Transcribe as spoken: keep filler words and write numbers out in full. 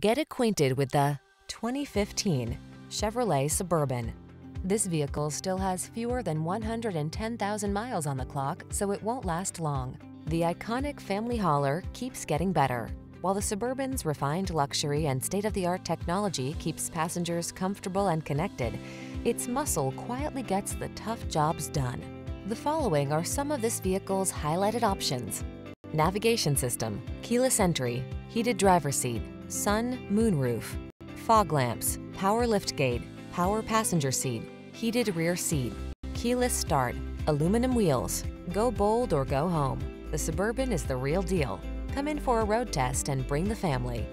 Get acquainted with the twenty fifteen Chevrolet Suburban. This vehicle still has fewer than one hundred ten thousand miles on the clock, so it won't last long. The iconic family hauler keeps getting better, while the Suburban's refined luxury and state-of-the-art technology keeps passengers comfortable and connected. Its muscle quietly gets the tough jobs done. The following are some of this vehicle's highlighted options: navigation system, keyless entry, heated driver's seat, sun, moonroof, fog lamps, power liftgate, power passenger seat, heated rear seat, keyless start, aluminum wheels. Go bold or go home. The Suburban is the real deal. Come in for a road test and bring the family.